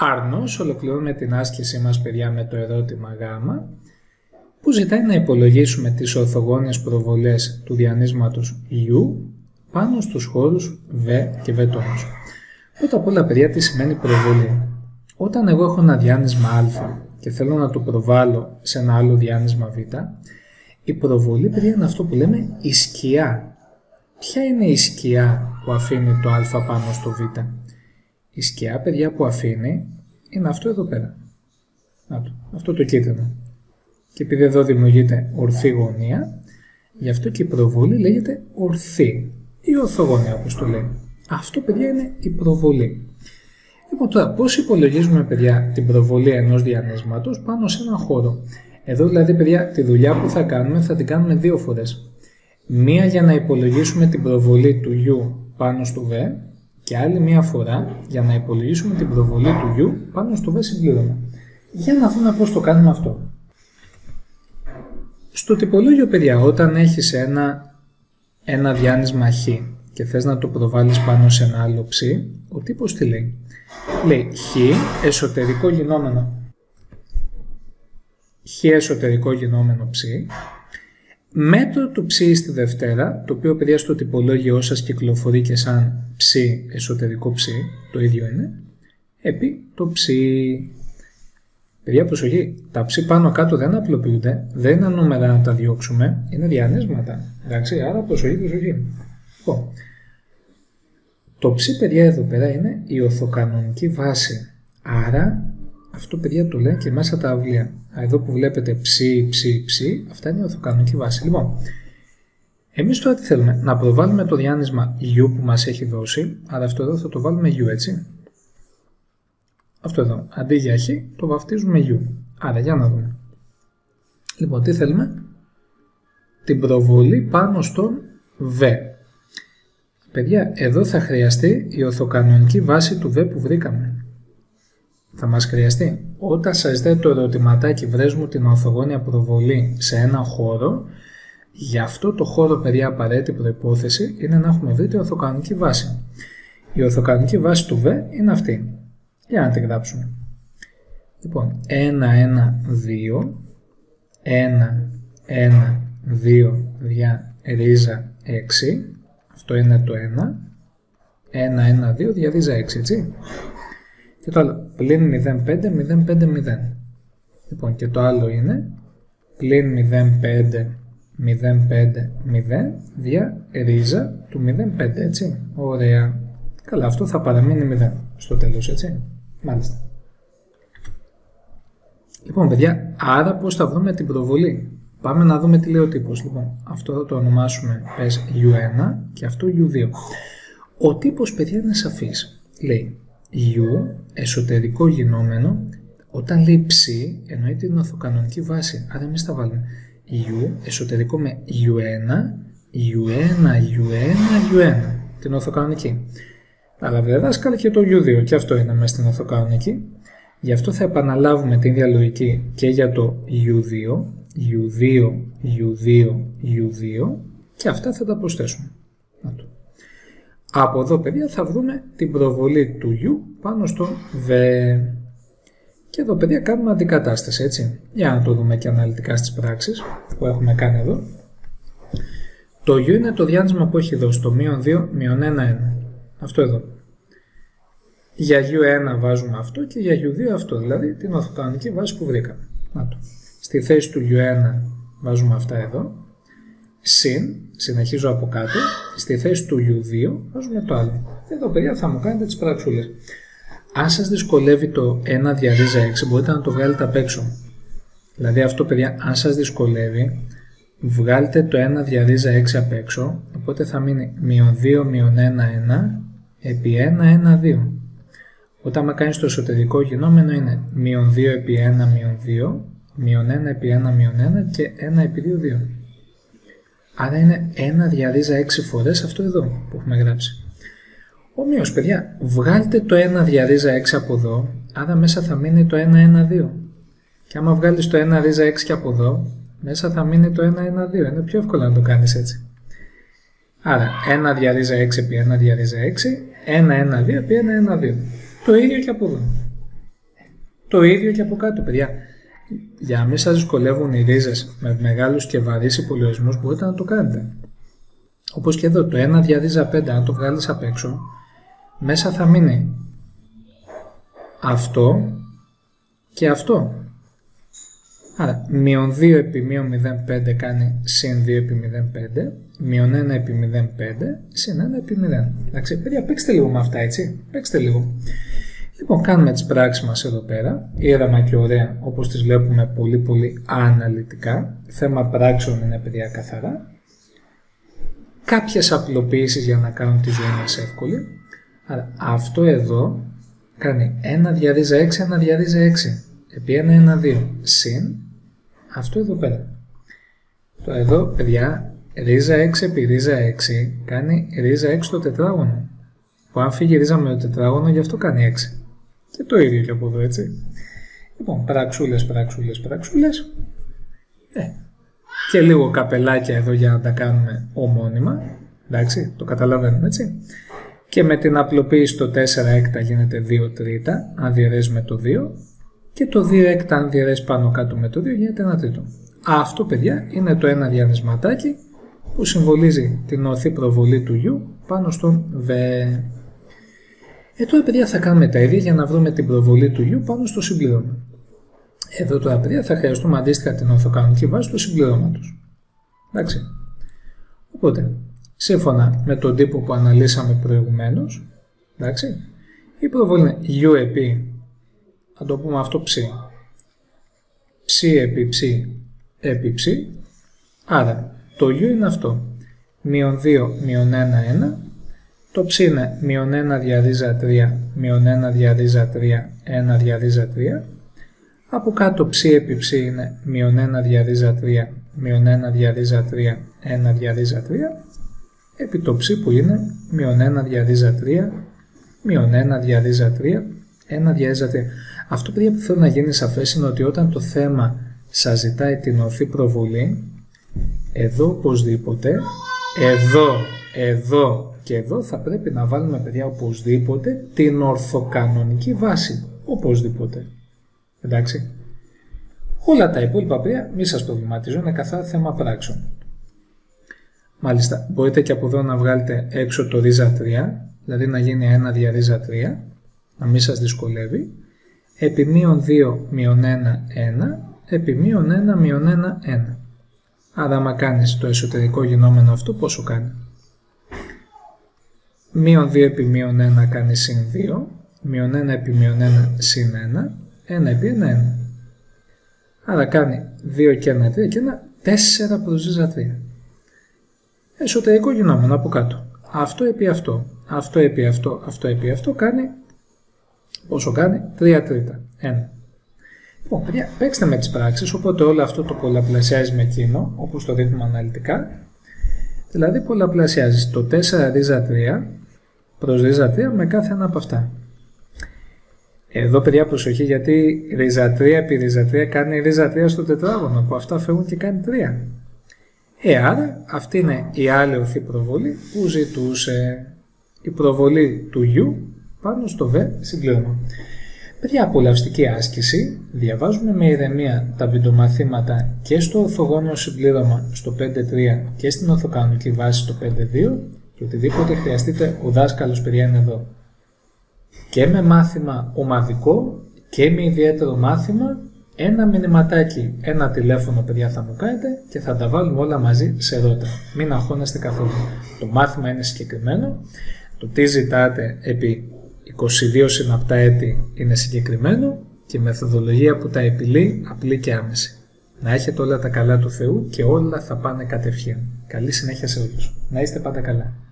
Arnos, ολοκληρώνουμε την άσκησή μας, παιδιά, με το ερώτημα Γ, που ζητάει να υπολογίσουμε τις ορθογώνιες προβολές του διανύσματος U πάνω στους χώρους Β και Β τόνους. Πρώτα απ' όλα, παιδιά, τι σημαίνει προβολή? Όταν εγώ έχω ένα διάνυσμα Α και θέλω να το προβάλλω σε ένα άλλο διάνυσμα Β, η προβολή, παιδιά, είναι αυτό που λέμε η σκιά. Ποια είναι η σκιά που αφήνει το Α πάνω στο Β? Η σκιά, παιδιά, που αφήνει είναι αυτό εδώ πέρα. Να το, αυτό το κίτρινο. Και επειδή εδώ δημιουργείται ορθή γωνία, γι' αυτό και η προβολή λέγεται ορθή ή ορθογωνία, όπως το λέμε. Αυτό, παιδιά, είναι η προβολή. Λοιπόν, τώρα πώς υπολογίζουμε, παιδιά, την προβολή ενός διανύσματος πάνω σε έναν χώρο? Εδώ, δηλαδή, παιδιά, τη δουλειά που θα κάνουμε θα την κάνουμε δύο φορές. Μία για να υπολογίσουμε την προβολή του U πάνω στο V και άλλη μία φορά για να υπολογίσουμε την προβολή του U πάνω στο V συμπλήρωμα. Για να δούμε πώς το κάνουμε αυτό. Στο τυπολόγιο, παιδιά, όταν έχεις ένα διάνυσμα χ και θες να το προβάλλεις πάνω σε ένα άλλο ψ, ο τύπος τι λέει? Λέει χ εσωτερικό γινόμενο. Χ εσωτερικό γινόμενο ψ, μέτρο του ψ στη Δευτέρα, το οποίο, παιδιά, στο τυπολόγιο σας κυκλοφορεί και σαν ψ εσωτερικό ψ, το ίδιο είναι, επί το ψ. Παιδιά, προσοχή, τα ψ πάνω κάτω δεν απλοποιούνται, δεν είναι νούμερα να τα διώξουμε, είναι διανύσματα. Εντάξει, άρα προσοχή, προσοχή. Λοιπόν, το ψ, παιδιά, εδώ πέρα είναι η ορθοκανονική βάση. Άρα, αυτό, παιδιά, το λέει και μέσα τα αυλία. Εδώ που βλέπετε ψ, ψ, ψ, αυτά είναι η ορθοκανονική βάση. Λοιπόν, εμείς τώρα τι θέλουμε? Να προβάλλουμε το διάνυσμα U που μας έχει δώσει, άρα αυτό εδώ θα το βάλουμε U, έτσι. Αυτό εδώ, αντί για χ, το βαφτίζουμε U. Άρα, για να δούμε. Λοιπόν, τι θέλουμε? Την προβολή πάνω στον V. Παιδιά, εδώ θα χρειαστεί η ορθοκανονική βάση του V που βρήκαμε. Θα μας χρειαστεί. Όταν σας ζητάει το ερωτηματάκι βρες μου την ορθογώνια προβολή σε ένα χώρο, γι' αυτό το χώρο, παιδιά, απαραίτητη προϋπόθεση είναι να έχουμε βρει την ορθοκανονική βάση. Η ορθοκανονική βάση του V είναι αυτή. Για να τη γράψουμε. Λοιπόν, 1, 1, 2, 1, 1, 2, δια ρίζα 6, αυτό είναι το 1, 1, 1, 2, δια ρίζα 6, έτσι. Και το άλλο, πλην 0, 5, 0, 5, 0. Λοιπόν, και το άλλο είναι, πλην 0, 5, 0, 5, 0, δια ρίζα του 0, 5, έτσι. Ωραία. Καλά, αυτό θα παραμείνει 0 στο τέλος, έτσι. Μάλιστα. Λοιπόν, παιδιά, άρα πώς θα βρούμε την προβολή? Πάμε να δούμε τι λέει ο τύπος. Λοιπόν, αυτό θα το ονομάσουμε, πες, U1 και αυτό U2. Ο τύπος, παιδιά, είναι σαφής. Λέει U εσωτερικό γινόμενο. Όταν λέει ψ, εννοεί την ορθοκανονική βάση. Άρα εμείς θα βάλουμε U εσωτερικό με U1, U1, U1, U1. Την ορθοκανονική. Αλλά βέβαια δάσκαλε και το U2 και αυτό είναι μέσα στην ορθοκανονική. Γι' αυτό θα επαναλάβουμε την ίδια λογική και για το U2, U2, U2, U2 και αυτά θα τα προσθέσουμε. Να το. Από εδώ, παιδιά, θα βρούμε την προβολή του U πάνω στο V. Και εδώ, παιδιά, κάνουμε αντικατάσταση, έτσι. Για να το δούμε και αναλυτικά στις πράξεις που έχουμε κάνει εδώ. Το U είναι το διάνυσμα που έχει δώσει, το μείον 2, μείον 1, 1. Αυτό εδώ. Για U1 βάζουμε αυτό και για U2 αυτό, δηλαδή την ορθοκανονική βάση που βρήκαμε. Να το. Στη θέση του U1 βάζουμε αυτά εδώ. Συν, συνεχίζω από κάτω, στη θέση του U2 βάζουμε το άλλο. Εδώ, παιδιά, θα μου κάνετε τις πράξουλες. Αν σας δυσκολεύει το 1 δια ρίζα 6, μπορείτε να το βγάλετε απ' έξω. Δηλαδή αυτό, παιδιά, αν σας δυσκολεύει, βγάλτε το 1 δια ρίζα 6 απ' έξω, οπότε θα μείνει μείον 2, μείον 1, 1, επί 1, 1, 2. Όταν με κάνεις το εσωτερικό γινόμενο είναι μείον 2 επί 1, μείον 2, μείον 1 επί 1, μείον 1 και 1 επί 2, 2. Άρα είναι 1 δια ρίζα 6 φορές αυτό εδώ που έχουμε γράψει. Ομοίως, παιδιά, βγάλτε το 1 δια ρίζα 6 από εδώ, άρα μέσα θα μείνει το 1, 1, 2. Και άμα βγάλεις το 1 ρίζα 6 και από εδώ, μέσα θα μείνει το 1, 1, 2. Είναι πιο εύκολο να το κάνεις έτσι. Άρα 1 δια ρίζα 6 επί 1 δια ρίζα 6, 1, 1, 2 επί 1, 1, 2. Το ίδιο και από εδώ. Το ίδιο και από κάτω, παιδιά. Για να μην σας δυσκολεύουν οι ρίζες με μεγάλους και βαρύς υπολοιασμούς, μπορείτε να το κάνετε. Όπως και εδώ, το 1 δια ρίζα 5, αν το βγάλεις απ' έξω, μέσα θα μείνει αυτό και αυτό. Άρα, μείον 2 επί μείον 0,5 κάνει συν 2 επί 0,5, μείον 1 επί 0,5, συν 1 επί 0. Εντάξει, παιδιά, παίξτε λίγο με αυτά, έτσι. Παίξτε λίγο. Λοιπόν, κάνουμε τις πράξεις μας εδώ πέρα, ήρεμα και ωραία, όπως τις βλέπουμε πολύ πολύ αναλυτικά. Θέμα πράξεων είναι, παιδιά, καθαρά. Κάποιες απλοποιήσεις για να κάνουν τη ζωή μας εύκολη. Άρα, αυτό εδώ κάνει 1 δια ρίζα 6, 1 δια ρίζα 6. Επί 1, 1, 2, συν αυτό εδώ πέρα. Τώρα εδώ, παιδιά, ρίζα 6 επί ρίζα 6 κάνει ρίζα 6 το τετράγωνο. Που αν φύγει ρίζα με το τετράγωνο, γι' αυτό κάνει 6. Και το ίδιο και από εδώ, έτσι. Λοιπόν, πραξούλες. Και λίγο καπελάκια εδώ για να τα κάνουμε ομώνυμα. Εντάξει, το καταλαβαίνουμε, έτσι. Και με την απλοποίηση το 4 έκτα γίνεται 2 τρίτα, αν διαιρέσει με το 2. Και το 2 έκτα, αν διαιρέσει πάνω κάτω με το 2, γίνεται 1 τρίτο. Αυτό, παιδιά, είναι το ένα διανυσματάκι που συμβολίζει την ορθή προβολή του γιου πάνω στον β. Τώρα, παιδιά, θα κάνουμε τα ίδια για να βρούμε την προβολή του γιου πάνω στο συμπλήρωμα. Εδώ, τώρα, παιδιά, θα χρειαστούμε αντίστοιχα την ορθοκανονική βάση του συμπληρώματος. Εντάξει. Οπότε, σύμφωνα με τον τύπο που αναλύσαμε προηγουμένως, εντάξει, η προβολή είναι γιου επί, θα το πούμε αυτό, ψ. Ψ επί ψ επί ψ. Άρα, το γιου είναι αυτό. Μειον 2, μειον 1, 1. Το ψ είναι μειον 1 δια ρίζα 3, μειον 1 δια ρίζα 3, 1 δια ρίζα 3. Από κάτω ψ επί ψ είναι μειον 1 δια ρίζα 3, μειον 1 δια ρίζα 3, 1 δια ρίζα 3. Επί το ψ που είναι μειον 1 δια ρίζα 3, μειον 1 δια ρίζα 3, 1 δια ρίζα 3. Αυτό, παιδιά, που θέλω να γίνει σαφές είναι ότι όταν το θέμα σας ζητάει την ορθή προβολή, εδώ οπωσδήποτε, εδώ και εδώ θα πρέπει να βάλουμε, παιδιά, οπωσδήποτε την ορθοκανονική βάση. Οπωσδήποτε. Εντάξει. Όλα τα υπόλοιπα, παιδιά, μη σας προβληματίζω, είναι καθαρά θέμα πράξεων. Μάλιστα, μπορείτε και από εδώ να βγάλετε έξω το ρίζα 3, δηλαδή να γίνει 1 δια ρίζα 3, να μην σας δυσκολεύει. Επί μείον 2, μείον 1, 1. Επί μείον 1, μείον 1, 1. Άρα, άμα κάνεις το εσωτερικό γινόμενο αυτό, πόσο κάνει. Μείον 2 επί μείον 1 κάνει συν 2. Μείον 1 επί μείον 1 συν 1. 1 επί 1, 1. Άρα κάνει 2 και 1, 3 και 1, 4 προς ρίζα 3. Εσωτερικό γινόμενο από κάτω. Αυτό επί αυτό. Αυτό επί αυτό. Αυτό επί αυτό κάνει. Πόσο κάνει? 3 τρίτα. 1. Λοιπόν, παιδιά, παίξτε με τις πράξεις, οπότε όλο αυτό το πολλαπλασιάζεις με εκείνο, όπως το δείχνουμε αναλυτικά. Δηλαδή, πολλαπλασιάζεις το 4 ρίζα 3 προς ρίζα 3 με κάθε ένα από αυτά. Εδώ, παιδιά, προσοχή, γιατί ρίζα 3 επί ρίζα 3 κάνει ρίζα 3 στο τετράγωνο, που αυτά φεύγουν και κάνει 3. Άρα, αυτή είναι η άλλη ορθή προβολή που ζητούσε, η προβολή του γιου πάνω στο β συμπλήρωμα. Παιδιά, απολαυστική άσκηση, διαβάζουμε με ηρεμία τα βιντεομαθήματα και στο ορθογώνιο συμπλήρωμα στο 5.3 και στην ορθοκανονική βάση στο 5.2 και οτιδήποτε χρειαστείτε, ο δάσκαλος, παιδιά, είναι εδώ. Και με μάθημα ομαδικό και με ιδιαίτερο μάθημα, ένα μηνυματάκι, ένα τηλέφωνο, παιδιά, θα μου κάνετε και θα τα βάλουμε όλα μαζί σε ρότα. Μην αγχώνεστε καθόλου. Το μάθημα είναι συγκεκριμένο, το τι ζητάτε επί 22 συναπτά έτη είναι συγκεκριμένο και η μεθοδολογία που τα επιλύει απλή και άμεση. Να έχετε όλα τα καλά του Θεού και όλα θα πάνε κατευχήν. Καλή συνέχεια σε όλους. Να είστε πάντα καλά.